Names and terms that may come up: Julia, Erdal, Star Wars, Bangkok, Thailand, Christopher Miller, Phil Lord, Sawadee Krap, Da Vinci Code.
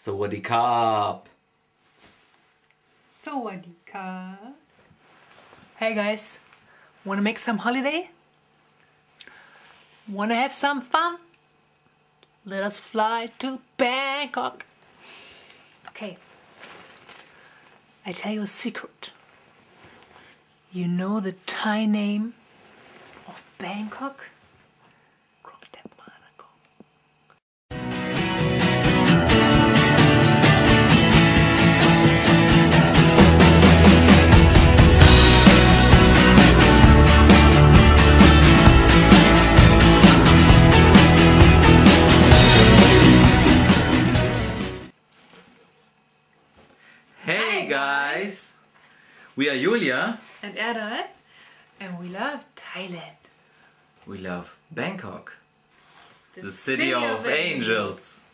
Sawadee Krap. Sawadee Krap. Hey guys, wanna make some holiday? Wanna have some fun? Let us fly to Bangkok. Okay, I tell you a secret. You know the Thai name of Bangkok? We are Julia and Erdal, and we love Thailand. We love Bangkok, the city of angels.